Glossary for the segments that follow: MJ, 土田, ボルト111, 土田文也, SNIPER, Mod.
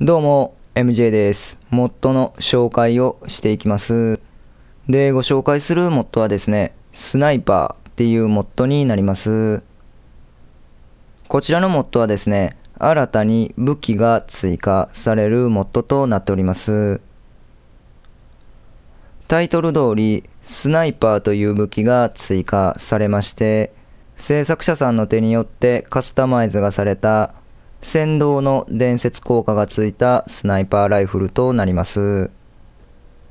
どうも MJ です。モッドの紹介をしていきます。で、ご紹介するモッドはですね、スナイパーっていうモッドになります。こちらのモッドはですね、新たに武器が追加されるモッドとなっております。タイトル通り、スナイパーという武器が追加されまして、制作者さんの手によってカスタマイズがされた先導の伝説効果がついたスナイパーライフルとなります。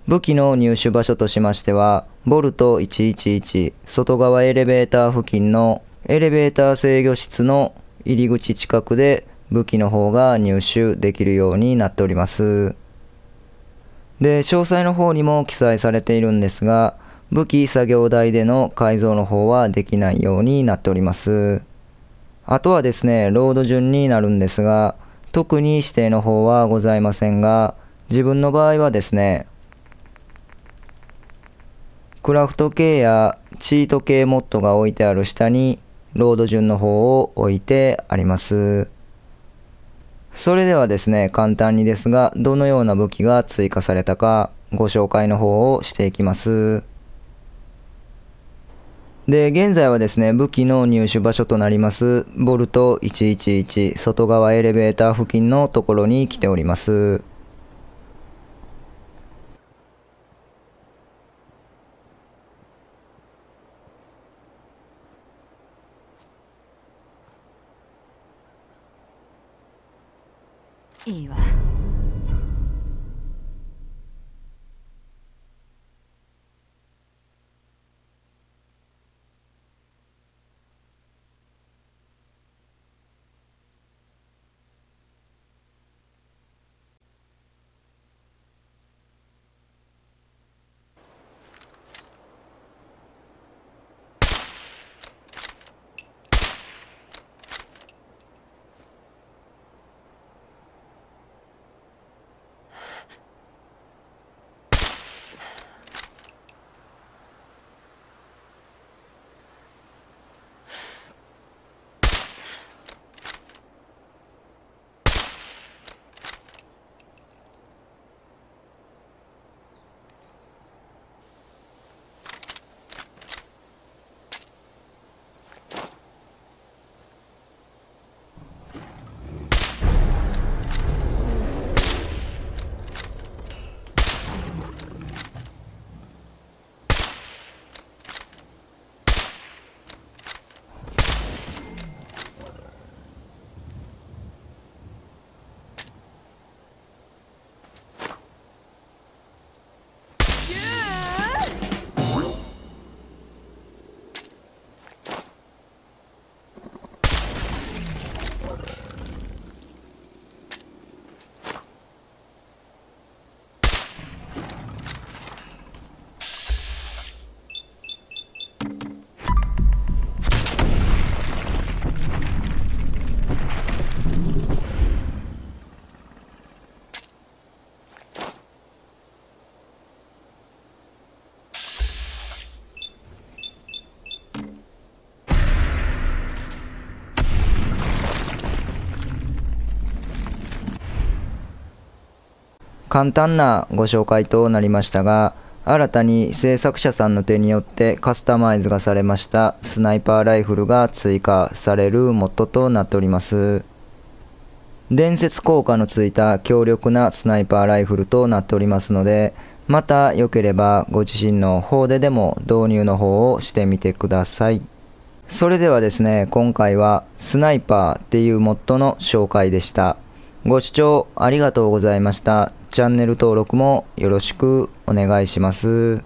武器の入手場所としましては、ボルト111外側エレベーター付近のエレベーター制御室の入り口近くで武器の方が入手できるようになっております。で、詳細の方にも記載されているんですが、武器作業台での改造の方はできないようになっております。あとはですね、ロード順になるんですが、特に指定の方はございませんが、自分の場合はですね、クラフト系やチート系モッドが置いてある下に、ロード順の方を置いてあります。それではですね、簡単にですが、どのような武器が追加されたか、ご紹介の方をしていきます。で、現在はですね、武器の入手場所となります、ボルト111外側エレベーター付近のところに来ております。いいわ。簡単なご紹介となりましたが、新たに制作者さんの手によってカスタマイズがされましたスナイパーライフルが追加されるモッドとなっております。伝説効果のついた強力なスナイパーライフルとなっておりますので、また良ければご自身の方ででも導入の方をしてみてください。それではですね、今回はスナイパーっていうモッドの紹介でした。ご視聴ありがとうございました。チャンネル登録もよろしくお願いします。